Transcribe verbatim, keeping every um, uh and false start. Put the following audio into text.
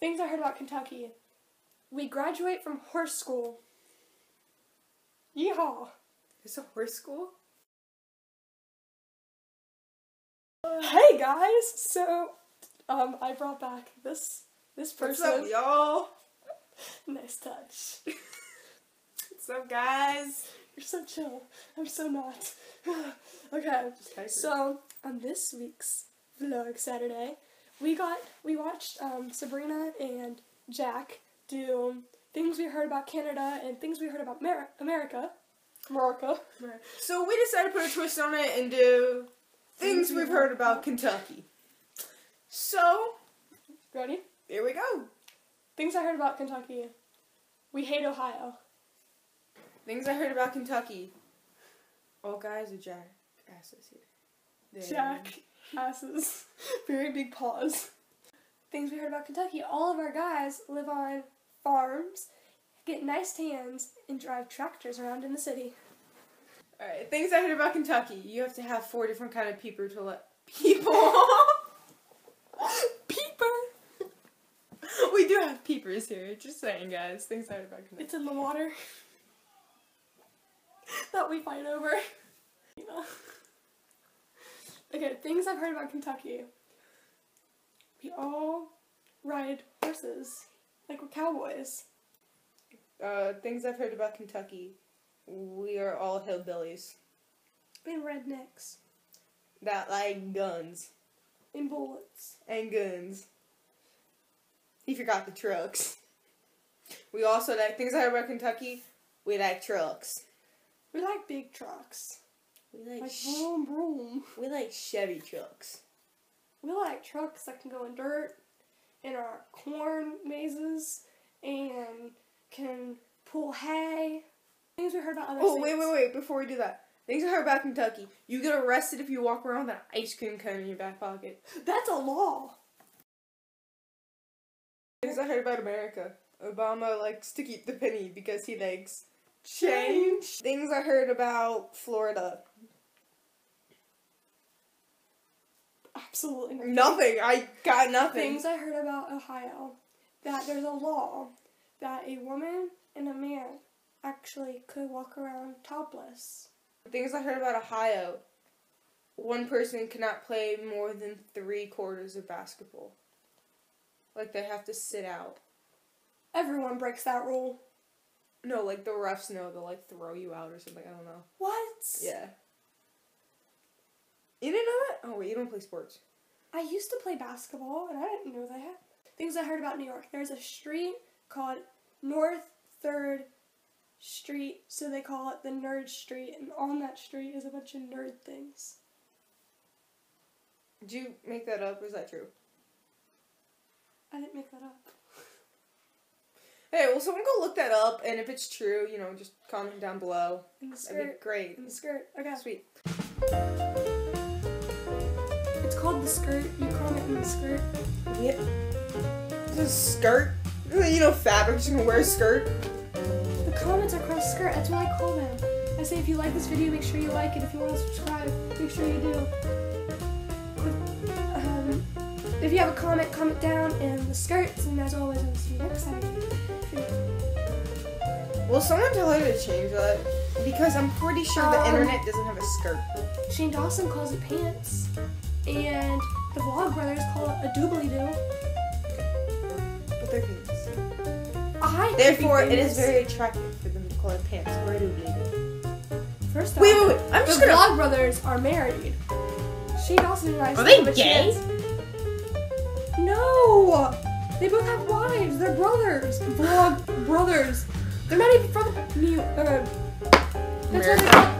Things I heard about Kentucky. We graduate from horse school. Yeehaw! There's a horse school? Uh, hey guys! So, um, I brought back this, this person. What's up, y'all? Nice touch. What's up, guys? You're so chill. I'm so not. Okay, so, on this week's vlog Saturday, we got, we watched, um, Sabrina and Jack do things we heard about Canada and things we heard about Mer America. America. So we decided to put a twist on it and do things, things we've heard about Kentucky. So, ready? Here we go. Things I heard about Kentucky. We hate Ohio. Things I heard about Kentucky. All guys are Jack asses here. They Jack asses. Very big pause. Things we heard about Kentucky. All of our guys live on farms, get nice tans, and drive tractors around in the city. Alright, things I heard about Kentucky. You have to have four different kind of peeper to let people. Peeper! We do have peepers here, just saying guys. Things I heard about Kentucky. It's in the water. That we fight over. You know. Okay, things I've heard about Kentucky. We all ride horses. Like we're cowboys. Uh, things I've heard about Kentucky. We are all hillbillies. And rednecks. That like guns. And bullets. And guns. He forgot the trucks. We also like, things I heard about Kentucky, we like trucks. We like big trucks. We like, like vroom vroom. We like Chevy trucks. We like trucks that can go in dirt, in our corn mazes, and can pull hay. Things we heard about other oh, states. Oh, wait, wait, wait, before we do that. Things I heard about Kentucky. You get arrested if you walk around with an ice cream cone in your back pocket. That's a law! Things I heard about America. Obama likes to keep the penny because he likes change. Things I heard about Florida. Absolutely nothing. Nothing. I got nothing. Things I heard about Ohio. That there's a law that a woman and a man actually could walk around topless. Things I heard about Ohio. One person cannot play more than three quarters of basketball. Like they have to sit out. Everyone breaks that rule. No, like the refs know they'll like throw you out or something. I don't know. What? Yeah. You didn't know that? Oh wait, you don't play sports. I used to play basketball and I didn't know that. Things I heard about New York. There's a street called North third Street, so they call it the Nerd Street, and on that street is a bunch of nerd things. Did you make that up or is that true? I didn't make that up. Hey, well someone go look that up, and if it's true, you know, just comment down below. In the skirt. That'd be great. In the skirt. Okay. Sweet. It's called the skirt. You comment in the skirt. Yeah. The skirt? You know fabric's gonna wear a skirt. The comments are called skirt. That's what I call them. I say if you like this video, make sure you like it. If you want to subscribe, make sure you do. Click, um, if you have a comment, comment down in the skirts. And as always, I'll see you next time. Will someone tell her to change that? Because I'm pretty sure um, the internet doesn't have a skirt. Shane Dawson calls it pants. And the Vlogbrothers call it a doobly-doo. But they're famous. I Therefore, it is very attractive for them to call it pants or a doobly-doo. First off, wait, wait, wait. I'm the Vlogbrothers gonna... are married. She also nice. Are they gay? No! They both have wives. They're brothers. Vlogbrothers. They're not even from the... New... Uh, that's America.